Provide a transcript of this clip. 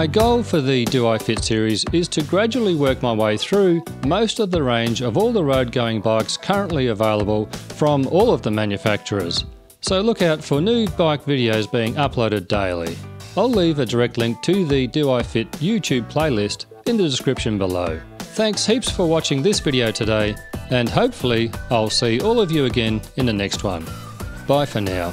My goal for the Do I Fit series is to gradually work my way through most of the range of all the road going bikes currently available from all of the manufacturers. So look out for new bike videos being uploaded daily. I'll leave a direct link to the Do I Fit YouTube playlist in the description below. Thanks heaps for watching this video today, and hopefully I'll see all of you again in the next one. Bye for now.